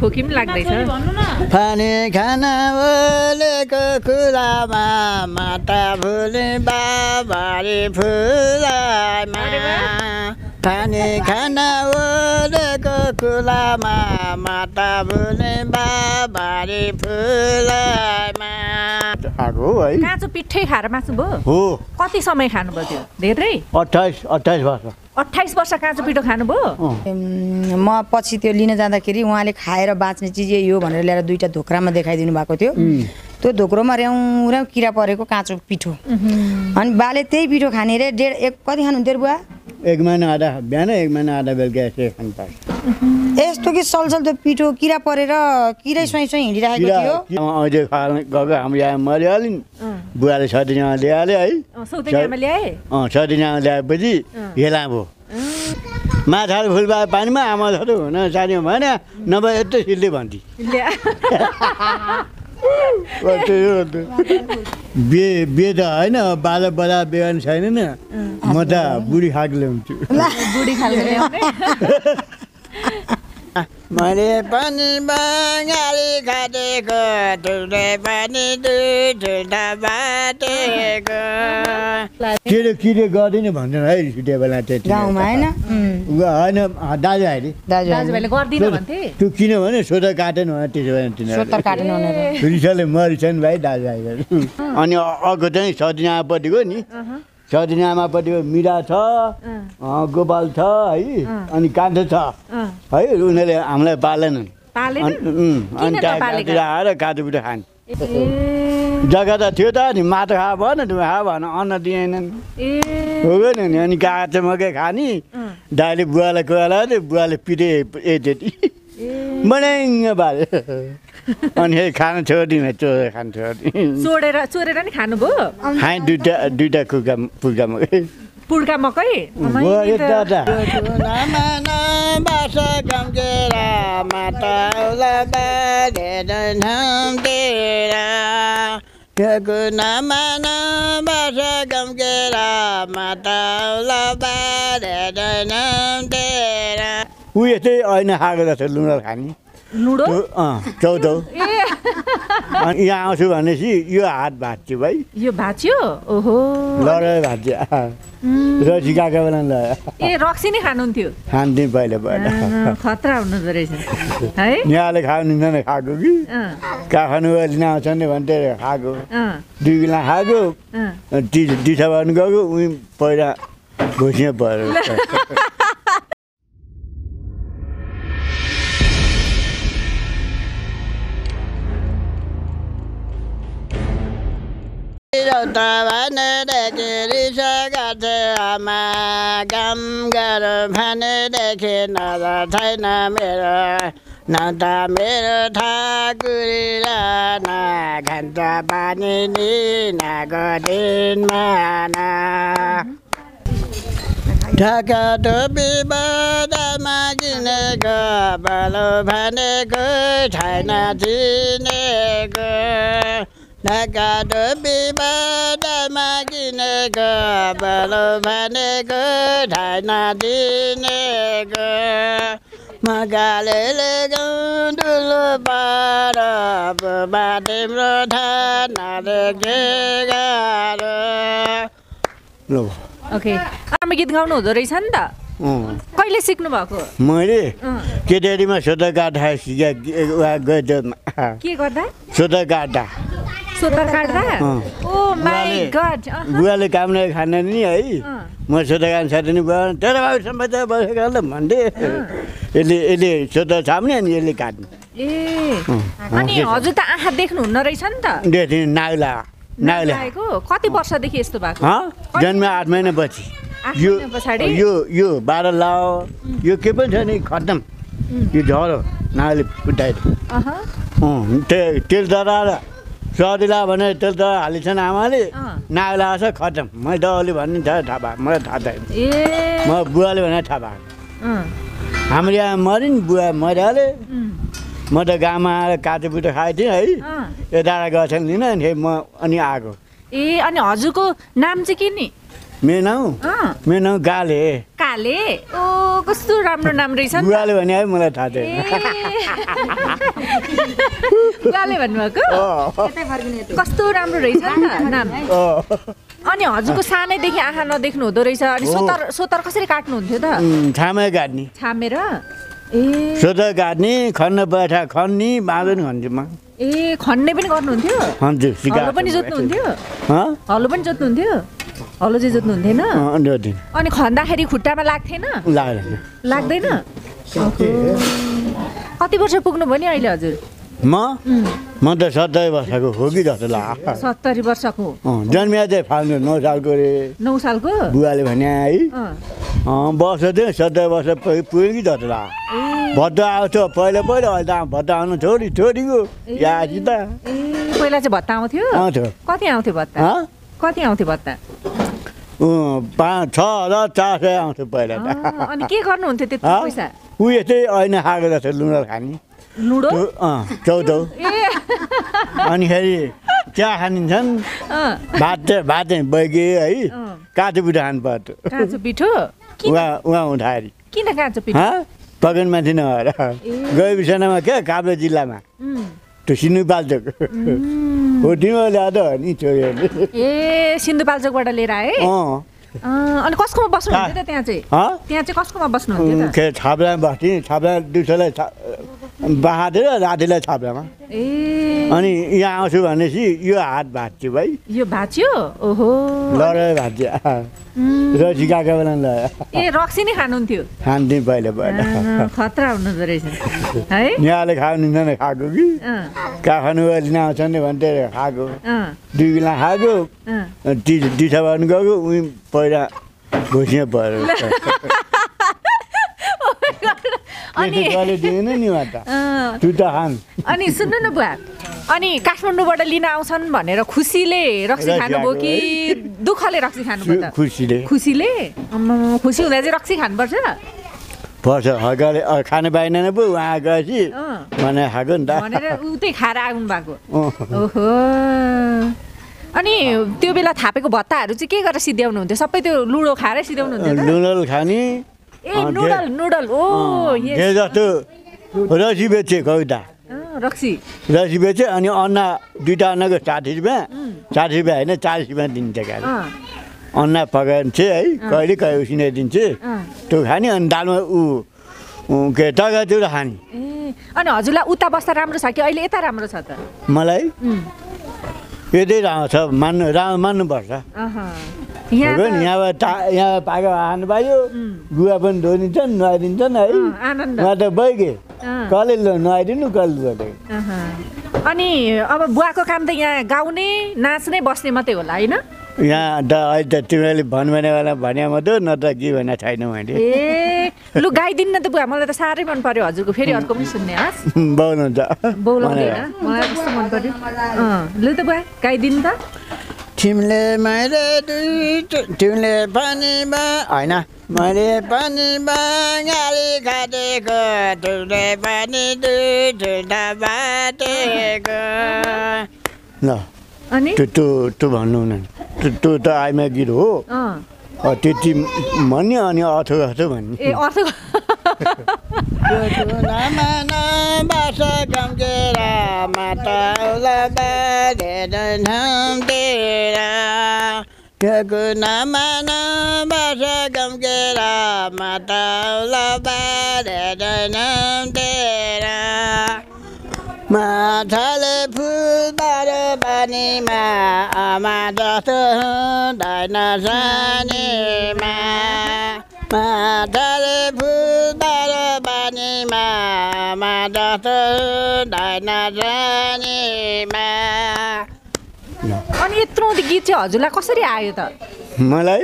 खोकिम लाग्दैछ। खाने खाना बोलेको कुरामा माता भुले बाबाले फुलामा, खाने खाना बोलेको कुरामा माता भुले बाबाले फुलामा। आगो है काँचो पिठै खाएर मासु भयो हो। कति समय खानु भयो त्यो? धेरै 28 वर्ष। 28 वर्ष काँचो पिठो खानुभयो। म पछि त्यो लिन जाँदाखेरि उहाँले खाएर बाँच्ने चिज यही हो भनेर ल्याएर दुईटा ढोक्रामा देखाइदिनु भएको थियो। त्यो ढोक्रोमा र्याउँ र्याउँ किरा परेको काँचो पिठो, अनि बाले त्यही पिठो खाने रे। डेढ एक कति खानुहुन्थ्यो बुवा? 1 महिना आधा बिहान, 1 महिना आधा बेलुका यस्तो कि सलसल त्यो पिठो किरा परेर किरै स्वयं स्वयं हिँडिरहेको थियो। अहिले खान गएको हाम्रो यहाँ मरिहालिन्। बुवाले छदिना ल्याएले है, सौतेकामा ल्याए। छदिना ल्याएपछि हेला भयो माछाले फुलबा पानीमा। आमा छोरो हुन सानी भएन, नभए यत्रो सिल्ली भन्थी। बे त होइन, बाला बला बेगन छैन न, म त बुढी खाएको ल्याउँछु। बुढी खाएको ल्याउँछु। मैले पनि बङ्गाली खाटेको, तुले पनि दुधुटा बाटेको। केरे किरे गर्दिन भन्छन् है छुट्या बेला त्यति गाउँमा हैन? हैन दाजु आइले दाजुभाइले गर्दिन भन्थे। त्यो किनभने सोतर काटेन भने त्यसो भएन तिनीहरू। सोतर काटेन भनेर रिसले मरिछन् भाइ दाजुभाइहरू। अनि अर्को चाहिँ सदिनापट्टिको नि, सदिनामापट्टिको मिरा छ, गोपाल छ है, अनि कान्छ छ है। उनीहरूले हामीलाई पालेनन्। अनि त्यहाँतिर आएर काँचो पिठो खाने जग्गा त थियो त नि, माटो खा भएन, ढुङ्गा खा भएन, अन्न दिएनन् हो गएन नि। अनि काँचो मकै खाने। दाइले बुवालाई कोला, बुवाले पिटे यति मनाइङ बाले। अनि खान छोडिने चोरेर खान चोरेर नि खानुभयो। खाएँ दुईटा पुर्का मकै। पुर्का मकै ऊ यस्तै ऐन खाएको जस्तो लुडो खाने। लुडो चौधौ अनि यहाँ आउँछु भनेपछि यो हात भाँच्यो भाइ। यो भाँच्यो? ओहो लडाइ भाँच्यो। रक्सी गएको बेला ल ए रक्सी नै खानुहुन्थ्यो? खान्थेँ पहिले पहिले। खतरा हुनुहुँदो रहेछ है। यहाँले खानुहुन्न खाएको कि कहाँ खानु लिन आउँछन् भन्थे। खाएको 2 गिला खाएको दिशा भन गएको उही पहिला घुसिया पऱ्यो। आमा काम गर भनेदेखि नजर छैन मेरो, न त मेरो ठाकुरी र न खान्छ पानी दिनको दिनमा। ढाका टोपी बदामा किनेको बलो भनेको छैन चिनेको। ढाका टोपी बदामा किनेको बलो भनेको छैन दिनेको। मगालेले गाउँदुलो पार बुबा तिम्रो ठानाले के गाह्रो। आमा गीत गाउनु हुँदो रहेछ नि त, कहिले सिक्नु भएको? मैले केटेरीमा सोतर काट्दा सिकेँ। बुवाले काम नै खाने नि है, म सोतर काट्नु साथी नि बुवा तेरो बाबु सम्पदा बसेको ल भन्थे। यसले यसले सोतर छाप्ने अनि यसले काट्ने। ए अनि हजुर त आँखा देख्नुहुन्न रहेछ नि त? देख्दिनँ। नाउला नाउला कति वर्षदेखि यस्तो भएको? जन्म 8 महिनापछि। यो बाह्र लाओ यो के पनि छैन, खत्तम यो झरो नाले फुटाइदियो। तेल दराएर सदिला भनेर तेल दरा हालिछन् आमाले, नाउला आएछ खत्तम। मैले दलले भन्ने थाहा भएको, मलाई थाहा छैन। म बुवाले भने थाहा भएको। हाम्रो यहाँ मरिन् बुवा मरिहाले। म त गाउँमा आएर काँचो पिठो खाएको थिएँ है। यो दाडा गर्छन् लिन म अनि आएको। अनि हजुरको नाम चाहिँ के नि? मेरो नाउँ गाले। हाले ओ कस्तो राम्रो नाम रहेछ नि बुवाले भने है मलाई थाहा थिएन बुवाले भन्नुभएको त्यतै फर्किने कस्तो राम्रो रहेछ नाम अनि हजुरको सानैदेखि आँखा नदेख्नु हुँदो रहेछ अनि सोतर कसरी काट्नु हुन्थ्यो त छामे गाड्नी छामेर ए सोतर गाड्नी खन्न बैठा खन्नी बाँधन खन्छु म ए खन्ने पनि गर्नुहुन्थ्यो हजुर सिकाउनु पनि जोत्नुहुन्थ्यो ह हलो पनि जोत्नुहुन्थ्यो हलो जे जोत्नुहुन्थेन अनि खन्दाखेरि खुट्टामा लाग्थेन लाग्दैन कति वर्ष पुग्नु भयो नि अहिले हजुर म त 70 वर्षको हो कि जस्तो लाग्छ 70 वर्षको जन्मिया चाहिँ फाल्नु 9 सालको रे 9 सालको बुवाले भन्या है वर्ष चाहिँ 70 वर्ष पुग्यो कि जस्तो लाग्छ भट्ट आउँथ्यो पहिले पहिले अहिले त भट्ट आउनु छोडी छोडीको याद छ त पहिला चाहिँ भट्ट आउँथ्यो कति आउँथ्यो भट्ट कति आउँथ्यो भत्ता 5-6 र 400 आउँथ्यो पहिला त अनि के गर्नुहुन्थ्यो त्यति पैसा उ यस्तै ऐना खाएको जस्तो लुडो खाने लुडो चौधौ अनि खेरि चिया खानिन्छन् भात बैगे है काँचो पिठो खानु पर्थ्यो काँचो पिठो उहाँ हुँदाखेरि किन काँचो पिठो पकेन मान्छे नभएर गए बिसनामा क्या काभ्रे जिल्लामा त्यो सिन्धुपाल्चोक हो तिमीले ल्याद नि छोरीहरूले ए सिन्धुपाल्चोकबाट लिएर आए अनि कसकोमा बस्नुहुन्थ्यो त त्यहाँ चाहिँ कसकोमा बस्नुहुन्थ्यो त के छाब्रामा बस्थिन् छाब्रा दुसैलाई बहादेर राधेलाई छाब्रामा ए अनि यहाँ आउँछु भनेपछि यो हात भाँच्यो भाइ यो भाँच्यो ओहो लडाइ भाँच्यो र झिकाको बेला ल ए रक्सी नै खानुहुन्थ्यो खान्थ्यो पहिले पहिले खतरा हुनुहुँदो रहेछ है यहाँले खानुहुन्न खाएको कि कहाँ खानु लिन आउँछन् भन्थे खाएको दुई बेला खाएको दिशा भन्नु गएको उही पहिला घुसिया पऱ्यो अनि सुन्नु न बुवा अनि काठमाडौँबाट लिन आउँछन् भनेर खुसीले रक्सी खानुभयो कि दुःखले रक्सी खानुभयो त खुसीले खुसीले खुसी हुँदा चाहिँ रक्सी खानुपर्छ पर्छ हगाले खाने पाइनन् पो उहाँ गएपछि भने खाएको नि त भनेर उतै खाएर आउनु भएको ओहो अनि त्यो बेला थापेको भत्ताहरू चाहिँ के गरेर सिध्याउनु हुन्थ्यो सबै त्यो लुडो खाएर सिध्याउनु हुन्थ्यो लुडो खानी ए नूडल नूडल ओ ये जस्तो रक्सी बेचे कविता रक्सी रक्सी बेचे अनि अन्ना दुईटा अन्नाको 60 रुपैयाँ 60 रुपैयाँ होइन 40 रुपैयाँ दिन्छ क्या अन्ना पकाइन्थे है कहिले कहिले उसिनाइदिन्थे त्यो खाने अनि दालमा ऊ के तगातिर खाने ए अनि हजुरलाई उता बस्दा राम्रो छ कि अहिले यता राम्रो छ त मलाई यतै राम्रो छ मान्नुपर्छ यहाँ पाएको आनु पायो गुवा पनि धोइदिन्छन् नुहाइदिन्छन् है उहाँ त बैगे कहिले नुहाइदिनु कहिले अनि अब बुवाको काम त यहाँ गाउने नाच्ने बस्ने मात्रै होला होइन यहाँ त अहिले त तिमीले भन्ने बेला भने मात्रै न त के भने छैन मैले ए लु गाइदिन्न त बुवा मलाई त साह्रै मन पर्यो हजुरको फेरि अर्को पनि सुन्ने हस् बाउनुहुन्छ बाउलाउँदैन मलाई कस्तो मन पर्यो लु त बुवा गाइदिनु त तिमीले मैले दुई तिमीले पानीमा होइन मैले पानीमा गाडी खाटेको तिमीले पानी दुई ठुटा बाटेको ल अनि त्यो त्यो भन्नु न त्यो त आइमा गीत हो त्यति भन्ने अनि अथो अथो भन्ने ए अथो माथाले फुलबार पानीमा आमा जस्तो हुँदैन सानीमा माथाले फुलबार पानीमा आमा जस्तो हुँदैन सानीमा अनि यत्रो गीत चाहिँ हजुरलाई कसरी आयो त मलाई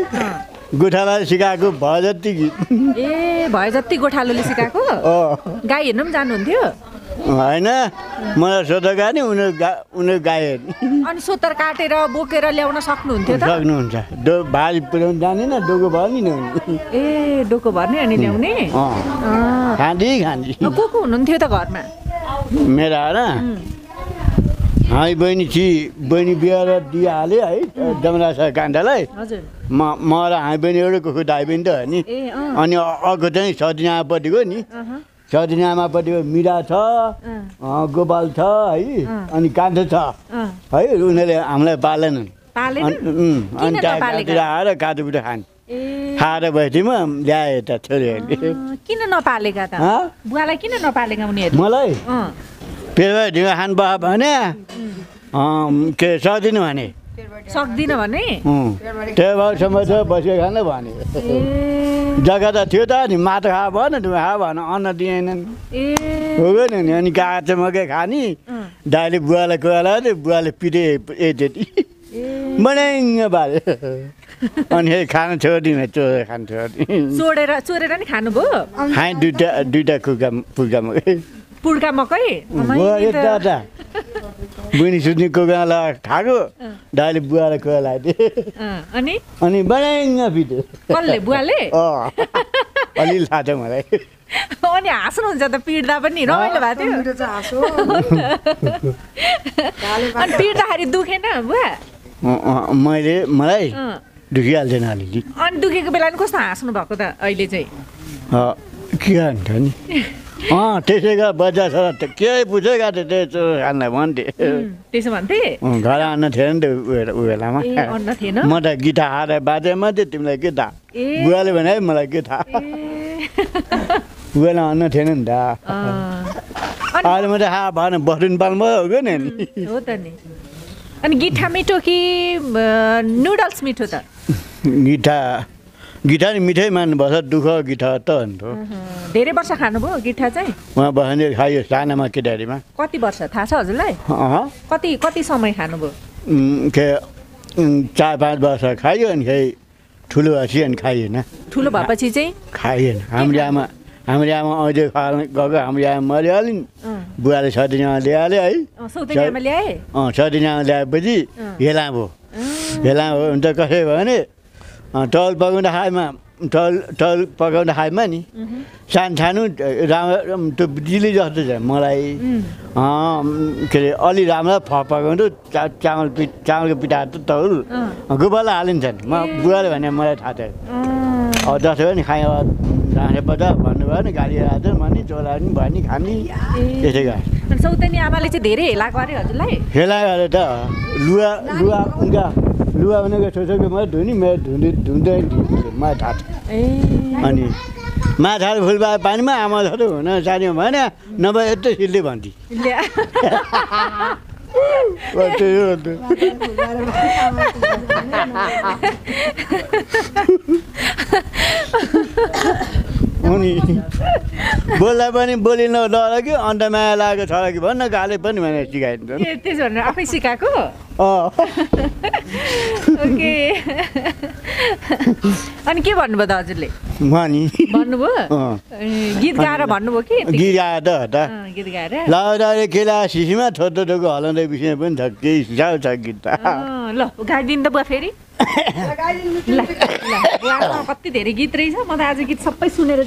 गोठालाले सिकाएको भए जति गीत ए भए जति गोठालोले सिकाएको गाई हेर्नु पनि जानुहुन्थ्यो होइन मलाई सोतर गाने उनीहरू गाई अनि सोतर काटेर बोकेर ल्याउन सक्नुहुन्थ्यो त सक्नुहुन्छ भारी पुर्याउनु जानेन डोको भर्ने नि ए डोको भर्ने अनि ल्याउने खाँदी खाँदी को हुनुहुन्थ्यो त घरमा मेरा हाई बहिनी छि बहिनी बिहार दिइहाले है डमरा सा काण्डलाई म र हाई बहिनी एउटै कुखु दाइ बहिनी त हो नि। अनि अर्को चाहिँ सदिनामापट्टिको नि, सदिनामापट्टिको मिरा छ, गोपाल छ है, अनि कान्छो छ है। उनीहरूले हामीलाई पालेनन्, अनि त्यहाँतिर आएर काटुकुटो खान्, खाएर भएतिमा ल्याए त छोरीहरूले। किन नपालेका त बुवालाई, किन नपालेका उनीहरू? मलाई पेट ढिँडो खानु भयो भने के सक्दिनँ भने, त्यही भएर समस्या बसेको खानु भने। जग्गा त थियो त नि, माटो खा भएन, ढुङ्गा खा भएन, अन्न दिएनन् हो गएन नि। अनि काँचो मकै खाने दाइले बुवालाई कोही, बुवाले पिटे यति बनाइङ बारे। अनि खानु छोडिदिने, चोरेर खानु छोडिदिने, चोरेर नि खानुभयो। खाएँ दुईवटा पुग्दा मकै, पुड्का मकै यता बुनी सुत्ने कोगाला खाएको दाइले बुवाले कोही लगाइदिए। अनि बनाइङ पिटे, कसले? बुवाले अलि लाग्छ मलाई। अनि हाँस्नुहुन्छ त, पिट्दा पनि रमाइलो भएको थियो? अनि पिट्दाखेरि दुखेन बुवा? मैले मलाई दुखिहाल्दैन अलिअलि। अनि दुखेको बेला नि कस्तो हाँस्नु भएको त अहिले चाहिँ? के हान्थ्यो नि त्यसैका बच्चा छोरा केही बुझेका थियो, त्यस्तो खाना भन्थे, त्यसो भन्थे। घर अन्न थिएन नि त ऊ बेलामा, म त गीता हारे बाजे मात्रै। तिमीलाई के थाहा? बुवाले भने मलाई के थाहा, ऊ बेला अन्न थिएन नि त। अहिले मात्रै खा भएन, बस्नु पाल्नु भयो, गयो नि। अनि गिठा मिठो कि नुडल्स मिठो त? गिठा, गिठा नि मिठै मान्नुपर्छ, दुःख गिठा त अन्त। धेरै वर्ष खानुभयो गिठा चाहिँ? उहाँ बस्ने खायो सानामा केटारीमा। कति वर्ष थाहा छ हजुरलाई? कति कति समय खानुभयो? के 4-5 वर्ष खायो, अनि खै ठुलो भएपछि अनि खाइएन। ठुलो भएपछि चाहिँ खाइएन। हाम्रो आमा अहिले गएको, हाम्रो आमा मर्यो अलि, बुवाले सदिनामा ल्याएले है। सदिनामा ल्याएपछि हेला भयो। हेला भयो भने त कसै भयो भने तल पकाउँदा खाएमा, तल पकाउँदा खाएमा नि सानो सानो राम्रो त्यो बिजुली जस्तो छ मलाई। के अरे अलि राम्रो पकाउँदा चामलको पिठा तौल गोबर हालिन्छन्। म बुवाले भने मलाई थाहा थियो। अब जसो पनि खाएँ, राखेपछि भन्नुभयो नि गाडी राख्दैन भने चोला पनि भयो नि खाने। त्यसै गरी सौतेनी आमाले चाहिँ धेरै हेला गरे हजुरलाई? हेला गरे त लुवा लुवा उनका लुवा भनेको छोसोको मैले धुनी, मेरो धुँदै माछा। अनि माछा फुल भयो पानीमा, आमा छोटो हुन सानीमा भएन, नभए यत्रो सिल्ली भन्थी। अनि बोल्दा पनि बोलिन डर कि, अन्त माया लागेको छ कि भन्न गाले पनि भनेर सिकाइदिन्छ। त्यसो भनेर आफै सिकाएको? ओके। अनि के भन्नुभयो त हजुरले? उहाँ नि भन्नुभयो गीत गाएर भन्नुभयो कि? गीत गाएर त गीत गाएर लाउदाले केला सिसीमा छोटो छोटो हलाउँदै बिर्सिने पनि छ, केही सुझाउ छ गीत त? ल गाइदिनु त बुवा फेरि। कति धेरै गीत रहेछ, म त आज गीत सबै सुनेर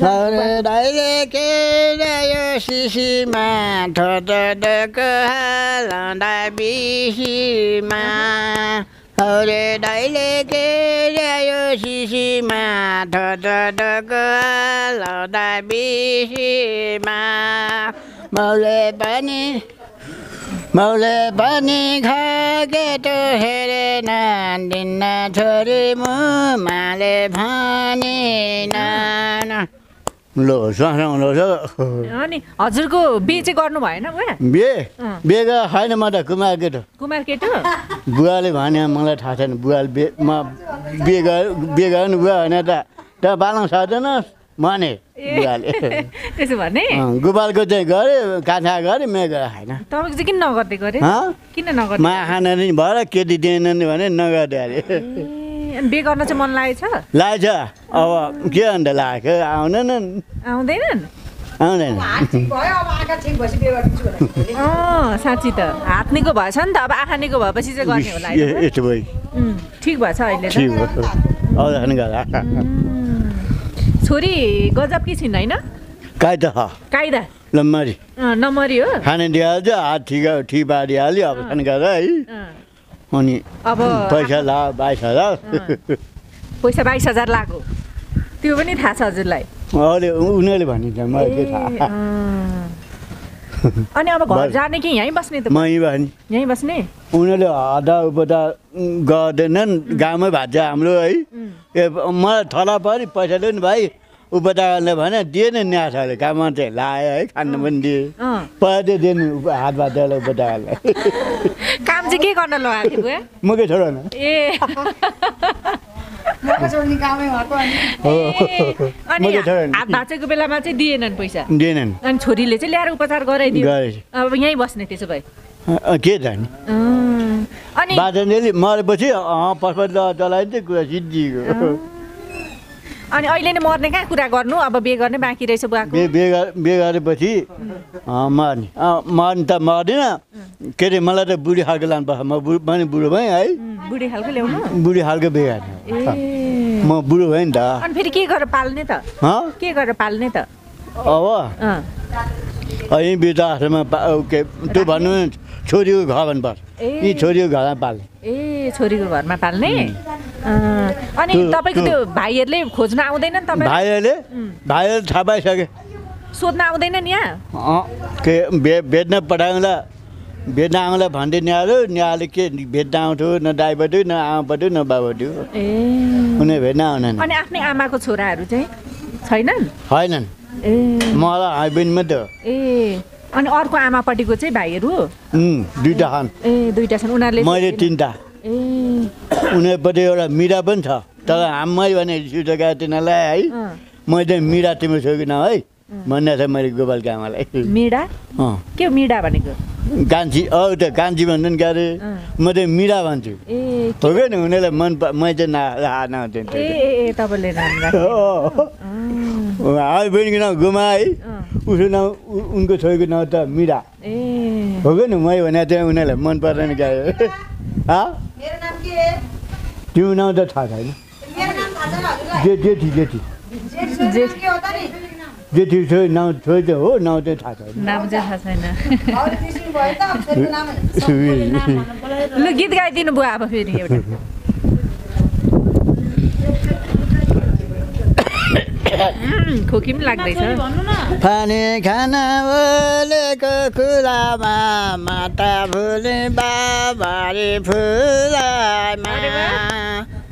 मौले पनि खगेटो हेरेन दिन्न छोरी मुमाले भनेन। लो सुहाउँदो छ। अनि हजुरको बिहे चाहिँ गर्नु भएन बुवा? बिहे गरेको छैन म त, कुमार केटो। कुमार केटो? बुवाले भने मलाई थाहा छैन, बुवाले बिहे गर्नु बुवा भने त बालङ सर्दैनस् भने बुवाले। त्यसो भने गोपालको चाहिँ गरे, काँठा गरे, मे गरे होइन। तपाईँको चाहिँ किन नगर्दै गरे? किन नगर्दै? मा खाना नि भएर केटी दिएनन् भने नगर्दै अरे। बिहे गर्न चाहिँ मन लागेछ? लागेछ। अब के अन्त लाग्यो आउँदैनन् आउँदैनन् साँच्ची त हात्नेको भएछ नि त, अब आखानेको भएपछि चाहिँ गर्ने होला। यस्तो भयो, ठिक भएछ अहिले त। छोरी गजबकी छिन् होइन? कायदा नम्मरी नम्मरी हो खाने दिइहाल्छ हात ठिक पारिहाल्यो अब खान गर है अनि अब पैसा ला 22000 पैसा 22000 लाग्यो त्यो पनि थाहा छ हजुरलाई अले उनीहरुले भनिन्छ मलाई के थाहा अनि अब घर जाने कि यही बस्ने त मही भनि यही बस्ने उनीहरुले आधा उपदा गर्दैनन् गामै भाज्छ हाम्रो है मलाई थला परि पैसा लन भाइ उपदाले भने दिएन न्यासाले काममा चाहिँ लाए है खान पनि दिए पहिले दिन हात बाटेले उपदाले काम चाहिँ के गर्न लगाथे बुवा मकै छोड्न ए मकै छोड्ने कामै भएको अनि हात बाटेको बेलामा चाहिँ दिएनन् पैसा दिएनन् अनि छोरीले चाहिँ ल्याएर उपचार गराइदियो अब यही बस्ने त्यसो भए के जानी अनि बाजेले मरेपछि पछपत दलाइते कुरा जिद्दियो अनि अहिले नै मर्ने का कुरा गर्नु अब बिहे गर्ने बाँकी रहेछ बुवाको बिहे गरेपछि मर्ने मर्न त मर्दिन के रे मलाई त बुढी हालको लान पर्छ म बुढो भए है बुढी हालको ल्याउनु बुढी हालको बिहे गर्ने म बुढो भए नि त अनि फेरि के गरेर पाल्ने त ह के गरेर पाल्ने त अब अनि बिदा आश्रममा ओके त्यो भन्नु छोरीको घर भन्न पर्छ यी छोरीको घरमा पाल्ने ए छोरीको घरमा पाल्ने अनि तपाईको त्यो भाइहरुले खोज्न आउँदैन नि तपाई भाइहरुले थाहा पाइसके सोध्न आउँदैन नि यहाँ के भेट्न पठाउँला भेट्न आउँला भन्दै न्यारो न्याले के भेट्न आउँथ्यो न दाइबटु न आमाबटु न बाबटु ए उनी भेट्न आउनन् अनि आफ्नै आमाको छोराहरु चाहिँ छैनन् हैनन् ए मलाई हाइबिन मात्र ए अनि अर्को आमापटीको चाहिँ भाइहरु दुईटा छन् ए दुईटा छन् उनीहरुले मैले तीनटा ए उनीपट्टि एउटा मीरा पनि छ तर हामी भने सुटका तिनीलाई है मैले मीरा तिम्रो छोरी न है भन्ने छ मैले गोपालको आमालाई मीरा के मीरा भनेको कान्छी अरू त कान्छी भन्छन् क्यारे म चाहिँ मीरा भन्छु हो कि नि उनीहरूलाई मन मैले चाहिँ नहुन्थेँ तपाईँले हामी बहिनीको नाउँ गुमा है उसको नाउँ उनको छोरीको नाउँ त मीरा हो कि नि मैले भने चाहिँ उनीहरूलाई मन पर्दैन क्या मेरो नाम के त्यो नाम त थाहा छैन मेरो नाम थाहा छैन हजुरलाई जेठी जेठी जेठी के हो त नि जेठी छोरी नाम छोरी त हो नाम त थाहा छैन नाम चाहिँ थाहा छैन अरु त्यसै भयो त फेरि नाम ल गीत गाइदिनु बुवा अब फेरि एउटा खोकी पनि लाग्दैछ पानी खाना बोलेको खुलामा माता भुले बाबाले फुलामा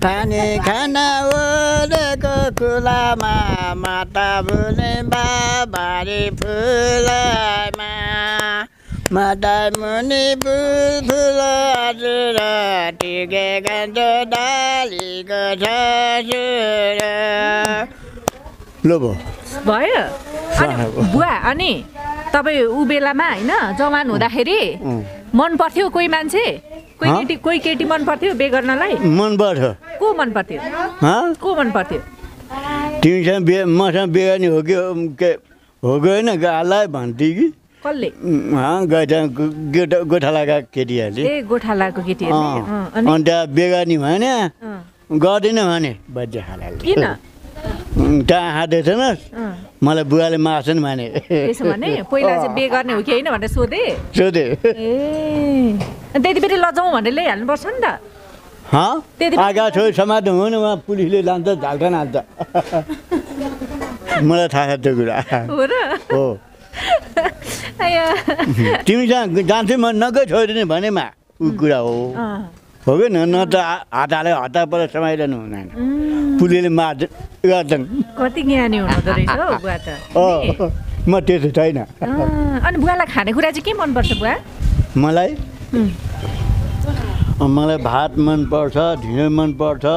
पानी खाना बोलेको खुलामा माता भुले बाबाले फुलामा माता मुनि फुल फुल हजुर टिकेको डालीको छ लो भयो बुवा अनि तपाई उ बेलामा हैन जवान हुँदाखेरि मन पर्थ्यो कोही मान्छे कोही केटी मन पर्थ्यो बिहे गर्नलाई मन पर्छ को मन पर्थ्यो को मन पर्थ्यो तिमीसँग बिहे मसँग बिहे गर्ने हो कि हो गएन गालाई भन्थे कि कसले गोठालाका केटीहरूले ए गोठालाको केटीहरूले अनि त्यहाँ बिहे गर्ने भएन गर्दैन भने बच्चा खालाले किन त्यहाँ हादेछ न मलाई बुवाले मार्छन् भने त्यसो भने पहिला चाहिँ बिहे गर्ने हो कि हैन भनेर सोधे ए त्यतिबेर लजाउँ भनेर ल्याइहाल्नु पर्छ नि त आगा छोरी समाज हुनु उहाँ पुलिसले लान्छ झल्कन हाल्छ मलाई थाहा छ त्यो कुरा हो र हो आयो तिमी जान्छौ म नगै छोडिदिने भनेमा उ कुरा हो हो कि न त हात हाले हता पर समाइरहनु हुँदैन पुलिसले मार्छ गर्छन् कति ज्ञानी हुनुहुँदो रहेछ हौ बुवा त म त्यस्तो छैन अनि बुवालाई खानेकुरा चाहिँ के मनपर्छ बुवा मलाई मलाई भात मनपर्छ ढिँडो मनपर्छ है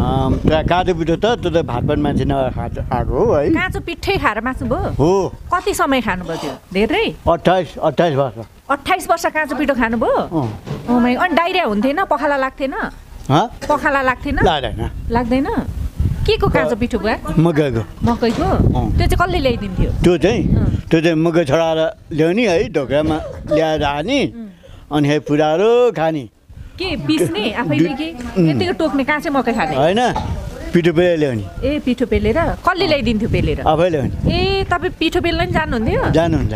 त्यहाँ काँचो पिठो त भात पनि मान्छे नखाएको आएको हो है काँचो पिठै खाएर मासु भयो हो कति समय खानुभयो त्यो धेरै 28 वर्ष काँचो पिठो खानुभयो अनि डाइरिया हुन्थेन पखाला लाग्थेन पखाला लाग्थेन लाग्दैन के को काँचो पिठो बुवा मकैको त्यो चाहिँ कसले ल्याइदिन्थ्यो त्यो चाहिँ मकै छोडाएर ल्याउने है ढोकामा ल्याएर हाने अनि हे पुरारो खाने के पिस्ने आफैले के त्यतिको टोक्ने काँचै मकै खाने हैन पिठो पेलेर ल्याउने। ए पिठो पेलेर कसले ल्याइदिन्थ्यो पेलेर? आफै ल्याउने। ए तपाई पिठो पेल्न नि जानुहुन्थ्यो? जानुहुन्छ।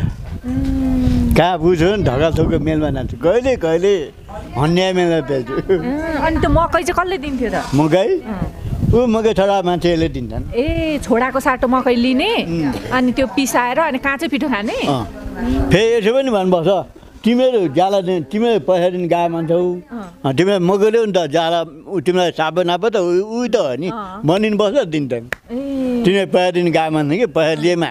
कहाँ बुझ्यो नि ढकालथोकको मेलमा नाच्छु कहिले कहिले हन्या मेलमा पेल्छु। अनि त्यो मकै चाहिँ कसले दिन्थ्यो त? मकै ऊ मकै छोरा मान्छेले दिन्छन्। ए छोराको साटो मकै लिने अनि त्यो पिसाएर अनि काँचै पिठो खाने। फेरि यसो पनि भन्नुपर्छ तिमीहरू जाला तिमीहरू पछाडि गाए मान्छौ तिमीलाई मगल्यो नि त जाला तिमीलाई साबो नाप त उही त हो नि मनिन बस्छ दिन्छन् तिमीहरू पछाडि गाए मान्छौ कि पछाडिमा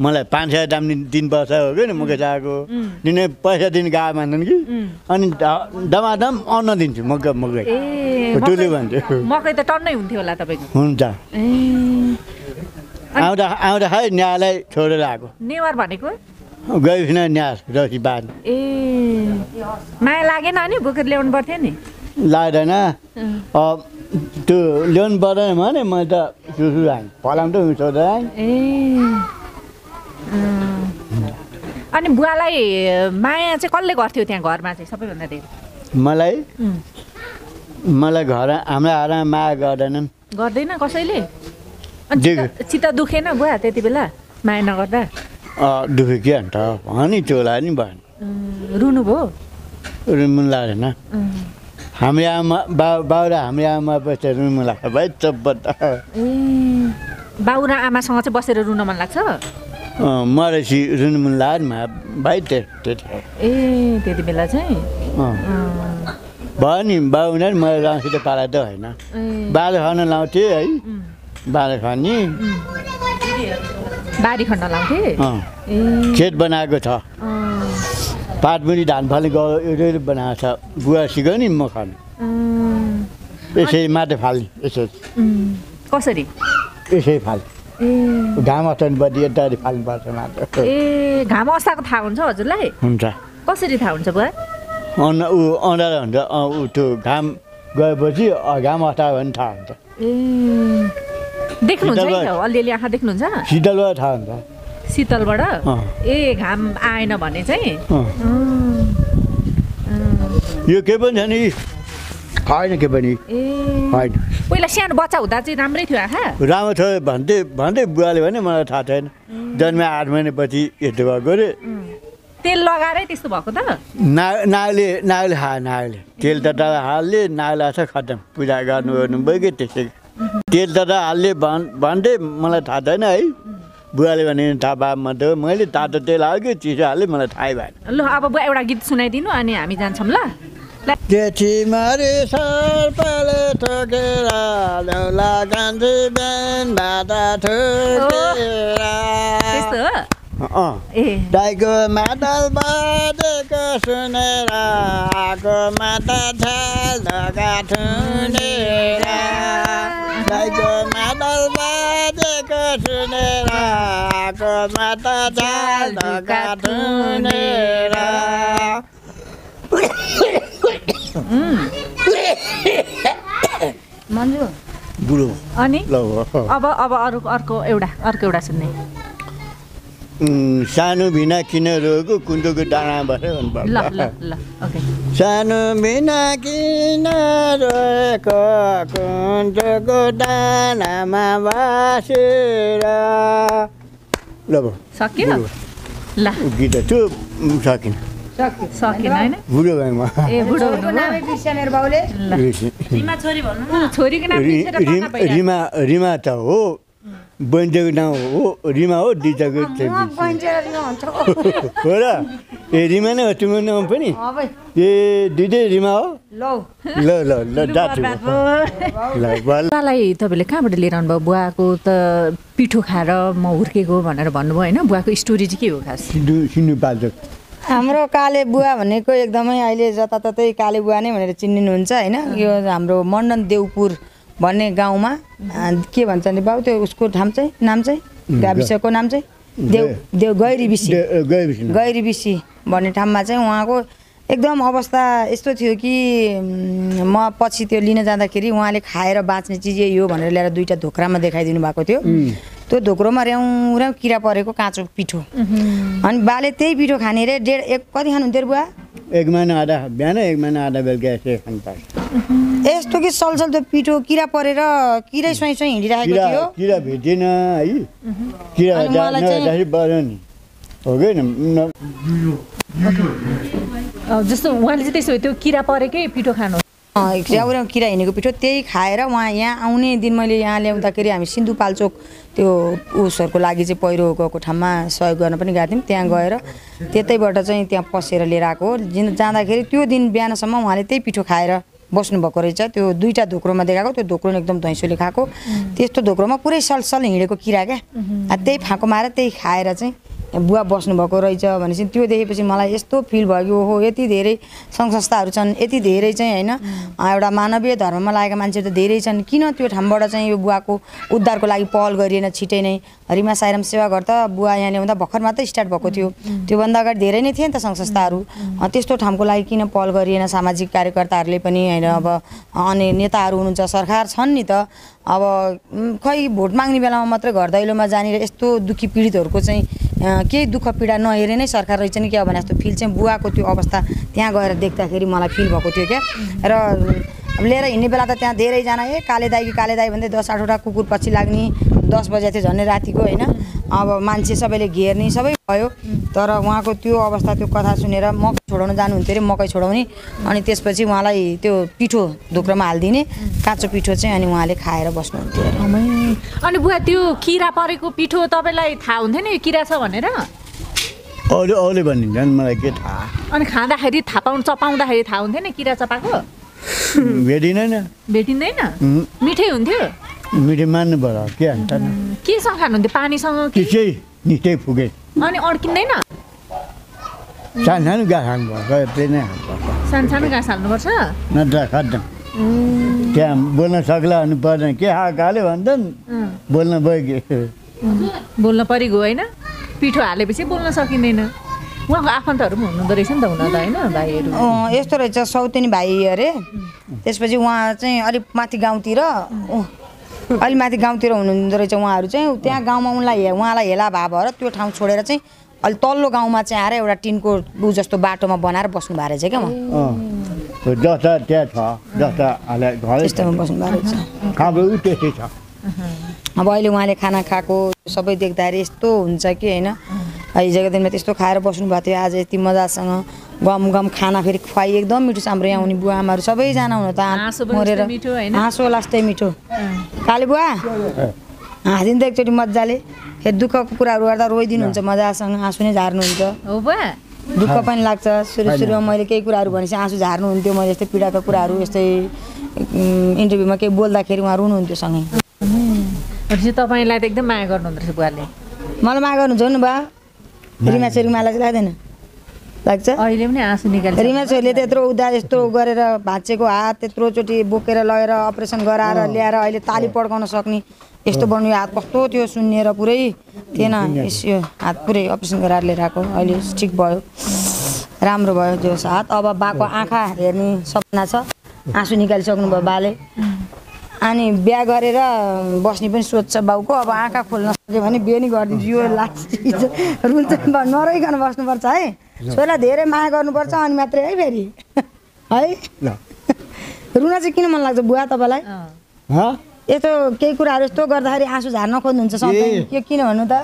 मलाई 500 दाम दिनुपर्छ हो कि मकै जाएको तिमीले पैसा दिन गाए मान्छन् कि अनि दमादम अन्न दिन्छु मकै मकै टोली भन्छु मकै त टन्नै हुन्थ्यो होला तपाईको हुन्छ आउँदा आउँदा है न्यायलाई छोडेर आएको नेवार भनेको गइस न्यास रसी बाँध ए माया लागेन अनि बोकेर ल्याउनु पर्थ्यो नि लाग्दैन त्यो ल्याउनु पर्दैन भने म त सुसु आएँ फलाम त उठेर आएँ ए अनि बुवालाई माया चाहिँ कसले गर्थ्यो त्यहाँ घरमा चाहिँ सबैभन्दा धेरै मलाई मलाई घर हाम्रो आरा माया गर्दैनन् गर्दैन कसैले चित्त दुखेन बुवा त्यति बेला माया नगर्दा दुखे के अन्त भनी चोला नि भएन रुनु भयो रुनु मन लागेन हाम्रो आमा बाउ र हाम्रो आमा बसेर रुनु मन लाग्छ भाइ चप्पट ए बाउ र आमासँग चाहिँ बसेर रुन मन लाग्छ मरेसी रुनु मन लाग्यो नि भाइ त्यति ए त्यति बेला चाहिँ भयो नि बाउ हुँदैन मैले रासित पाला त होइन बाल खान लाउँथे है बाल खानी बारी खण्ड लाउँथे खेत बनाएको छ पाटबुडी धान फालेको एउटा बनाएको छ बुवा सिक्यो नि म खानु यसरी माटो फाल्ने यसरी कसरी यसरी फाल्ने घाम अस्ताउनु पर्ने यतारी फाल्नुपर्छ माटो ए घाम अस्ताएको थाहा हुन्छ हजुरलाई हुन्छ कसरी थाहा हुन्छ बुवा अन्न ऊ अँडाएर हुन्छ ऊ त्यो घाम गएपछि घाम अस्तायो भने थाहा हुन्छ ए देख्नुहुन्छ नि त अलिअलि आँखा देख्नुहुन्छ शीतलबाट थाहा हुन्छ शीतलबाट ए घाम आएन भने चाहिँ यो के पनि छ नि होइन के पनि होइन पहिला सानो बच्चा हुँदा चाहिँ राम्रै थियो आँखा राम्रो थियो भन्थे भन्थे बुवाले भने मलाई थाहा छैन जन्मे 8 महिनापछि यस्तो भएको अरे तेल लगाएरै त्यस्तो भएको त नागले नागले खा नागले तेल त हाल्ले नागले छ खतम पूजा गर्नु ओर्नु भयो कि त्यसै तेल त हाल्ने भन्थे मलाई थाहा छैन है बुवाले भने थाहा भए मात्रै मैले तातो तेल हाल्यो कि चिसो हाल्यो मलाई थाहै भएन ल अब बुवा एउटा गीत सुनाइदिनु अनि हामी जान्छौँ ल दाइको मादल बजेको सुनेर आगो माता छाल ढोका ठुनेर दाइको मादल बजेको सुनेर आगो माता छाल ढोका ठुनेर मन्जु बुढो अनि अब अब अर्को एउटा सुन्ने सानो बिना किन रोएको कुन्दुको डाँडा बस्यो भन्नुपर्छ सानो बिना किन रोएको कुन्दुको डाँडामा बसेर ल सकियो ल गीत त्यो सकिन सकिन हैन बुढो भाइमा ए बुढो नाम क्रिस्टियनर बाउले रिमा छोरी भन्नु न छोरीको नाम रिमा रिमा त हो बन्जेको नाम हो रिमा हो दिजाको हो र ए रिमा नै हो तिम्रो नाम पनि ए दिदी रिमा हो ल ल ल ल दाजु मलाई तपाईँले कहाँबाट लिएर आउनुभयो बुवाको त पिठो खाएर म हुर्केको भनेर भन्नुभयो होइन बुवाको स्टोरी चाहिँ के हो खास सुन्नु पाजक हाम्रो काले बुवा भनेको एकदमै अहिले जताततै काले बुवा नै भनेर चिनिनुहुन्छ होइन यो हाम्रो मण्डन देउपुर भन्ने गाउँमा के भन्छ नि बाउ त्यो उसको नाम चाहिँ गाविसको नाम चाहिँ देव गैरी बिसी भन्ने ठाउँमा चाहिँ उहाँको एकदम अवस्था यस्तो थियो कि म पछि त्यो लिन जाँदाखेरि उहाँले खाएर बाँच्ने चिज यही हो भनेर ल्याएर 2टा ढोक्रामा देखाइदिनु भएको थियो त्यो ढोक्रोमा र्याउँ र्याउँ किरा परेको काँचो पिठो अनि बाले त्यही पिठो खाने रे 1.5 कति खानुहुन्थ्यो बुवा एक महीना आधा बिहान एक महीना आधा बेलुका यसो खान पर्छ। यस्तो कि सलसल त पिठो किरा परेर किरै सही सही हिँडिरहेको थियो। किरा भेटेन है किरा दाइ बरन हो गएन जस्तो उहाँले चाहिँ त्यसो त्यो किरा परेकै पिठो खानु च्याउरा किरा हिँडेको पिठो त्यही खाएर उहाँ यहाँ आउने दिन मैले यहाँ ल्याउँदाखेरि हामी सिन्धुपाल्चोक त्यो उसहरूको लागि चाहिँ पहिरो गएको ठाउँमा सहयोग गर्न पनि गएको थियौँ। त्यहाँ गएर त्यतैबाट चाहिँ त्यहाँ पसेर लिएर आएको जाँदाखेरि त्यो दिन बिहानसम्म उहाँले त्यही पिठो खाएर बस्नुभएको रहेछ। त्यो दुईटा धोक्रोमा देखाएको त्यो धोक्रो एकदम धैँसोले खाएको त्यस्तो धोक्रोमा पुरै सलसल हिँडेको किरा क्या त्यही फाँको मारेर त्यही खाएर चाहिँ बुवा बस्नुभएको रहेछ। भनेपछि त्यो देखेपछि मलाई यस्तो फिल भयो ओहो यति धेरै सङ्घ संस्थाहरू छन् यति धेरै चाहिँ हैन एउटा मानवीय धर्ममा लागेका मान्छेहरू त धेरै छन् किन त्यो ठाउँबाट चाहिँ यो बुवाको उद्धारको लागि पहल गरिएन छिटै नै। हरिमा साइराम सेवाघर त बुवा यहाँ ल्याउँदा भर्खर मात्रै स्टार्ट भएको थियो त्योभन्दा अगाडि धेरै नै थिए नि त सङ्घ संस्थाहरू। त्यस्तो ठाउँको लागि किन पहल गरिएन सामाजिक कार्यकर्ताहरूले पनि हैन। अब अनि नेताहरू हुनुहुन्छ सरकार छन् नि त अब खै भोट माग्ने बेलामा मात्रै घर दैलोमा जाने र यस्तो दुःखी पीडितहरूको चाहिँ केही दुःख पीडा नहेरे नै सरकार रहेछ नि क्या भने जस्तो फिल चाहिँ बुवाको त्यो अवस्था त्यहाँ गएर देख्दाखेरि मलाई फिल भएको थियो क्या। र लिएर हिँड्ने बेला त त्यहाँ धेरैजना ए काले दाई भन्दै 10-8 वटा कुकुर पछि लाग्ने 10 बजे थियो झन्डै रातिको होइन। अब मान्छे सबैले घेर्ने सबै भयो तर उहाँको त्यो अवस्था त्यो कथा सुनेर मकै छोडाउन जानुहुन्थ्यो अरे मकै छोडाउने अनि त्यसपछि उहाँलाई त्यो पिठो धोक्रोमा हालिदिने काँचो पिठो चाहिँ अनि उहाँले खाएर बस्नुहुन्थ्यो अरे। अनि बुवा त्यो किरा परेको पिठो तपाईलाई थाहा हुन्थ्यो नि किरा छ भनेर? अरू अरूले भनिन्छ नि मलाई के थाहा। अनि खाँदाखेरि थाहा पाउनु चपाउँदाखेरि थाहा हुन्थ्यो नि किरा चपाएको? भेटिँदैन भेटिँदैन मिठै हुन्थ्यो मिठे मान्नु पर्यो के अन्त केसँग खानुहुन्थ्यो पानीसँग मिठै फुके अनि अड्किँदैन सानसानो घाँस हाल्नुपर्छ त्यही नै सानसानो घाँस हाल्नुपर्छ नत्र खड्दा त्यहाँ बोल्न सक्ला अनि पर्दैन के हाकाले भन्छ नि बोल्न भयो कि बोल्न परि गयो होइन पिठो हालेपछि बोल्न सकिँदैन। उहाँको आफन्तहरू पनि हुनुहुँदो रहेछ नि त हुन त होइन भाइहरू यस्तो रहेछ सौतेनी भाइ अरे। त्यसपछि उहाँ चाहिँ अलिक माथि गाउँतिर अलि माथि गाउँतिर हुनुहुँदो रहेछ उहाँहरू चाहिँ त्यहाँ गाउँमा उहाँलाई हेला भा भएर त्यो ठाउँ छोडेर चाहिँ अलि तल्लो गाउँमा चाहिँ आएर एउटा टिनको ऊ जस्तो बाटोमा बनाएर बस्नु भएको रहेछ क्या। अब अहिले उहाँले खाना खाएको सबै देख्दाखेरि यस्तो हुन्छ कि होइन। हिजोको दिनमा त्यस्तो खाएर बस्नु भएको थियो आज यति मजासँग गम गम खाना फेरि खुवाइ एकदम मिठो छ। हाम्रो यहाँ हुने बुवा आमाहरू सबैजना हुनु त मरेर हाँसो लास्टै मिठो काले बुवा हाँसिँदा एकचोटि मजाले फेरि दुःखको कुराहरू गर्दा रोइदिनुहुन्छ मजासँग हाँसो नै झार्नुहुन्छ। हो बुवा दुःख पनि लाग्छ सुरु सुरुमा मैले केही कुराहरू भनेपछि हाँसो झार्नुहुन्थ्यो मैले यस्तै पीडाको कुराहरू यस्तै इन्टरभ्यूमा केही बोल्दाखेरि उहाँ रुनुहुन्थ्यो सँगै। तपाईँलाई त एकदम माया गर्नुहुँदो रहेछ बुवाले? मलाई माया गर्नुहुन्छ नि बा रिमा छोरीमालाई चाहिँ लाग्दैन लाग्छ अहिले पनि आँसु निकाल्छ। रिमा छोरीले त्यत्रो उद्धार यस्तो गरेर भाँचेको हात त्यत्रोचोटि बोकेर लगेर अपरेसन गराएर ल्याएर अहिले ताली पड्काउन सक्ने यस्तो बन्यो हात कस्तो त्यो सुन्निएर पुरै थिएन यो हात पुरै अपरेसन गराएर लिएर आएको अहिले ठिक भयो राम्रो भयो त्यो हात। अब बाको आँखा हेर्ने सपना छ आँसु निकालिसक्नुभयो बाले अनि बिहा गरेर बस्ने पनि सोध्छ बाउको अब आँखा खोल्न सक्यो भने बिहे नि गरिदिन्छु यो लास्ट चिज रुन्छ नरोइकन बस्नुपर्छ है छोरालाई धेरै माया गर्नुपर्छ अनि मात्रै है फेरि है रुन चाहिँ किन मन लाग्छ बुवा तपाईँलाई? यस्तो केही कुराहरू यस्तो गर्दाखेरि आँसु झार्न खोज्नुहुन्छ सधैँ यो किन भन्नु त?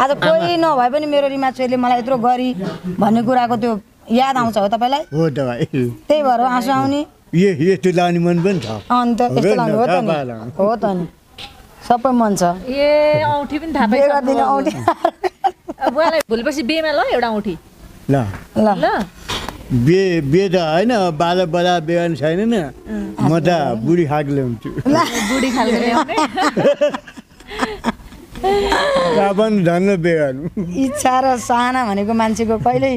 आज कोही नभए पनि मेरो रिमा छोरीले मलाई यत्रो गरी भन्ने कुराको त्यो याद आउँछ हो तपाईँलाई? हो तपाईँ त्यही भएर आँसु आउने मन पनि छ अन्त हो त नि सबै मन छ ए औँठी पनि थाहा पाइदिन औँठी बुवालाई भुलपछि बेमा ल एउटा औँठी ल ल बे बे त होइन बाला बला बेवान छैन न म त बुढी खाक ल्याउँछु बुढी खाक ल्याउने रावण धन्न बेवान इच्छा र साना भनेको मान्छेको कहिल्यै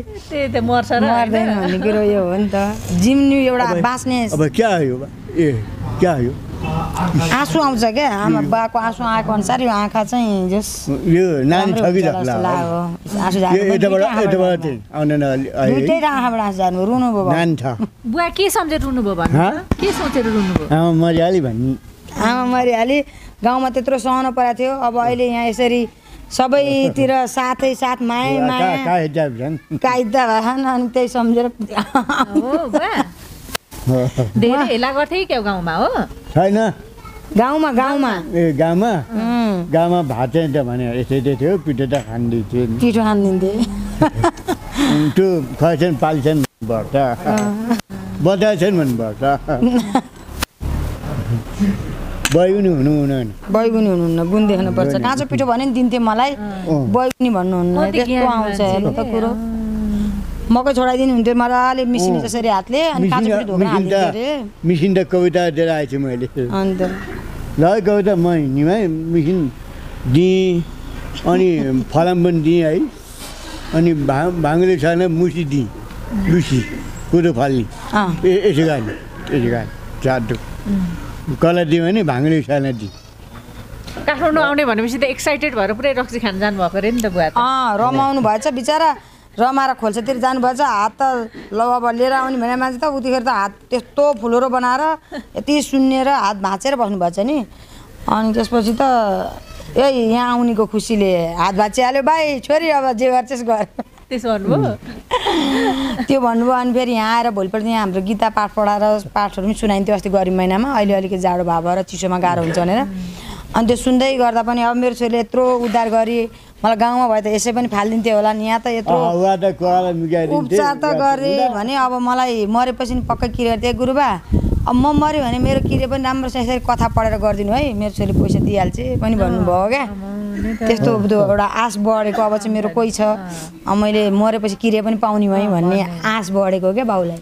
त्यही त मर्छ र मर्दैन भन्ने कुरो यो हो नि त जिम्नु एउटा बाँच्ने। अब क्या आयो ए क्या आयो आँसु आउँछ क्या आमा बाको आँसु आएको अनुसार यो आँखा चाहिँ जस यो नानी ठगिरहला हो आँसु झार्नु दुईटै आँखाबाट आँसु झार्नु रुनु भयो नानी छ बुवा के सम्झेर रुनु भयो भन्नु के सोचेर रुनु भयो? आमा मरिहाली भन्ने आमा मरिहाली गाउँमा त्यत्रो सहन परेको थियो अब अहिले यहाँ यसरी सबैतिर साथै साथ माया माया काइदा भएन अनि त्यही सम्झेर हो बा धेरै हेला गर्थे के गाउँमा हो छैन गाउँमा गाउँमा ए गाउँमा गाउँमा भाते त भने यसै थियो पिटेटा खान्दै थियो पिटो खान्दिन्थे त्यो खैछन् पाल्छन् भर्छ बदाछन् मन भर्छ बैगुनी हुनुहुन्न बैगुनी हुनुहुन्न गुण देख्न पर्छ काँचो पिठो भने नि दिन्थे मलाई बैगुनी भन्नुहुन्न त्यस्तो आउँछ हेर्नु त कुरो मकै छोडाइदिनु हुन्थ्यो मराले मिसिन जसरी हातले अनि काँचो पिठो ढोका हाल्थे रे मिसिन त कविता दिएर आइछु मैले अनि त ल कविता म हिँडिमै मिसिन दिएँ अनि फलाम पनि दिएँ है अनि भाङ्गले छाने मुसी दिएँ लुसी कुरो फाल्ने यसो गर्ने चाटो कला दियो भने भाङ्गले साना दि काठमाडौँ आउने भनेपछि त एक्साइटेड भएर पुरै रक्सी खान जानु भएको रे नि त बुवा रमाउनु भएछ बिचारा रमाएर खोल्छतिर जानु भएछ हात त लवाब लिएर आउने भने मान्छे त उतिखेर त हात त्यस्तो फुलोरो बनाएर यति सुन्नेर हात भाँचेर बस्नु भएछ नि अनि त्यसपछि त ए यहाँ आउनेको खुसीले हात भाँचिहाल्यो भाइ छोरी अब जे गर्छस् गर त्यसो भन्नुभयो त्यो भन्नुभयो अनि फेरि यहाँ आएर भोलिपल्ट यहाँ हाम्रो गीता पाठ पढाएर पाठहरू पनि सुनाइन्थ्यो अस्ति गरम महिनामा अहिले अलिक जाडो भाव भएर चिसोमा गाह्रो हुन्छ भनेर अनि त्यो सुन्दै गर्दा पनि अब मेरो छोरीले यत्रो उद्धार गरी मलाई गाउँमा भए त यसै पनि फालिदिन्थ्यो होला नि यहाँ त यत्रो उपचार त गरेँ भने अब मलाई मरेपछि नि पक्कै किरे गर्थेँ गुरुबा अब म मऱ्यो भने मेरो किरे पनि राम्रोसँग यसरी कथा पढेर गरिदिनु है मेरो छोरी पैसा दिइहाल्छ पनि भन्नुभयो क्या त्यस्तो एउटा आश बढेको अब चाहिँ मेरो कोही छ मैले मरेपछि किरिया पनि पाउने भएँ भन्ने आश बढेको क्या बाउलाई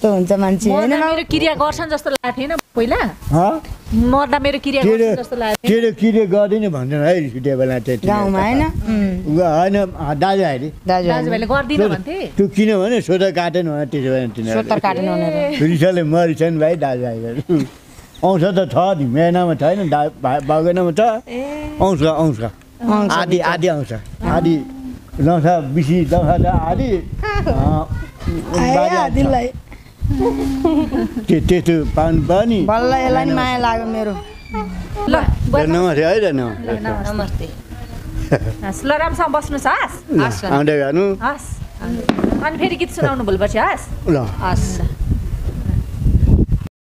त्यो हुन्छ मान्छे हैन मेरो किरिया गर्छन् जस्तो लाग्थेन पहिला मर्दा मेरो किरिया गर्छन् जस्तो लाग्थ्यो किरे किरे गर्दिन भन्दैन है डेबला त्यति गाउँमा हैन हैन दाजु आइले दाजुले गर्दिन भन्थे त्यो किन भने सोतर काटेन भने त्यसो भने तिनीहरु सोतर काटेन भनेर रिसले मरिछन् भाइ दाजु आइले औँस त छ नि मेनामा छैन बागेनामा छ औँस औँस आदि आदि औँस आदि लसा बिसी लसा आदि आदिलाई त्यस्तो पाउनु पनि बल्ल यसलाई नि माया लाग्यो मेरो ल नमस्ते है र नमस्ते हस् ल रामसँग बस्नु सास आउँदै गर्नु हस् अनि फेरि गीत सुनाउनु भुलपछि हस् ल हस्